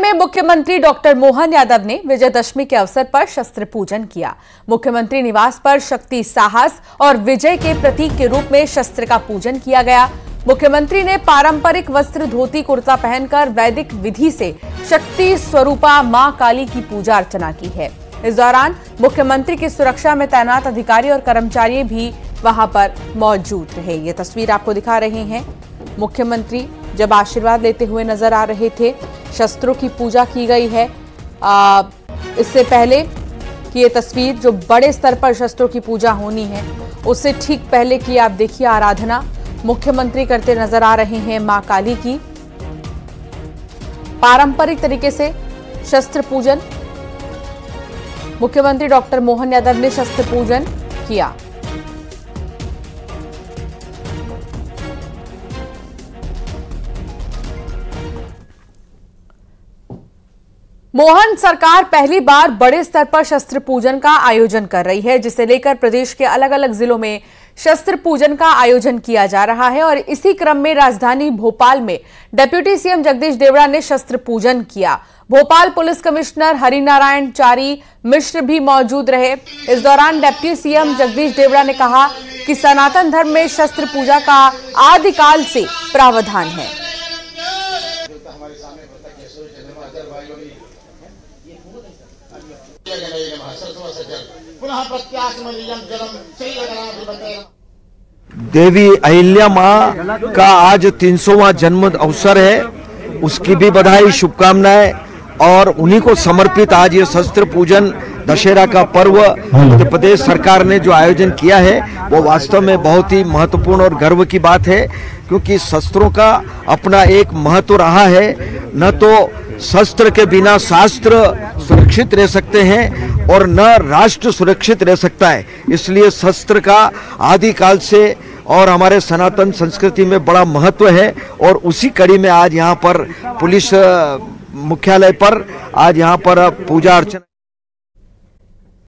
में मुख्यमंत्री डॉक्टर मोहन यादव ने विजयदशमी के अवसर पर शस्त्र पूजन किया। मुख्यमंत्री निवास पर शक्ति, साहस और विजय के प्रतीक के रूप में शस्त्र का पूजन किया गया। मुख्यमंत्री ने पारंपरिक वस्त्र, धोती कुर्ता पहनकर वैदिक विधि से शक्ति स्वरूपा मां काली की पूजा अर्चना की है। इस दौरान मुख्यमंत्री की सुरक्षा में तैनात अधिकारी और कर्मचारी भी वहां पर मौजूद रहे। ये तस्वीर आपको दिखा रहे हैं, मुख्यमंत्री जब आशीर्वाद लेते हुए नजर आ रहे थे। शस्त्रों की पूजा की गई है। इससे पहले कि ये तस्वीर, जो बड़े स्तर पर शस्त्रों की पूजा होनी है, उससे ठीक पहले की आप देखिए आराधना मुख्यमंत्री करते नजर आ रहे हैं मां काली की। पारंपरिक तरीके से शस्त्र पूजन, मुख्यमंत्री डॉक्टर मोहन यादव ने शस्त्र पूजन किया। मोहन सरकार पहली बार बड़े स्तर पर शस्त्र पूजन का आयोजन कर रही है, जिसे लेकर प्रदेश के अलग अलग जिलों में शस्त्र पूजन का आयोजन किया जा रहा है। और इसी क्रम में राजधानी भोपाल में डिप्टी सीएम जगदीश देवड़ा ने शस्त्र पूजन किया। भोपाल पुलिस कमिश्नर हरिनारायण चारी मिश्र भी मौजूद रहे। इस दौरान डिप्टी सीएम जगदीश देवड़ा ने कहा कि सनातन धर्म में शस्त्र पूजा का आदिकाल से प्रावधान है। देवी अहिल्या माँ का आज 300वां जन्म अवसर है, उसकी भी बधाई, शुभकामनाएं, और उन्हीं को समर्पित आज ये शस्त्र पूजन दशहरा का पर्व उत्तर प्रदेश सरकार ने जो आयोजन किया है वो वास्तव में बहुत ही महत्वपूर्ण और गर्व की बात है, क्योंकि शस्त्रों का अपना एक महत्व रहा है। न तो शस्त्र के बिना शास्त्र सुरक्षित रह सकते हैं और न राष्ट्र सुरक्षित रह सकता है, इसलिए शस्त्र का आदिकाल से और हमारे सनातन संस्कृति में बड़ा महत्व है। और उसी कड़ी में आज यहाँ पर पुलिस मुख्यालय पर आज यहाँ पर पूजा अर्चना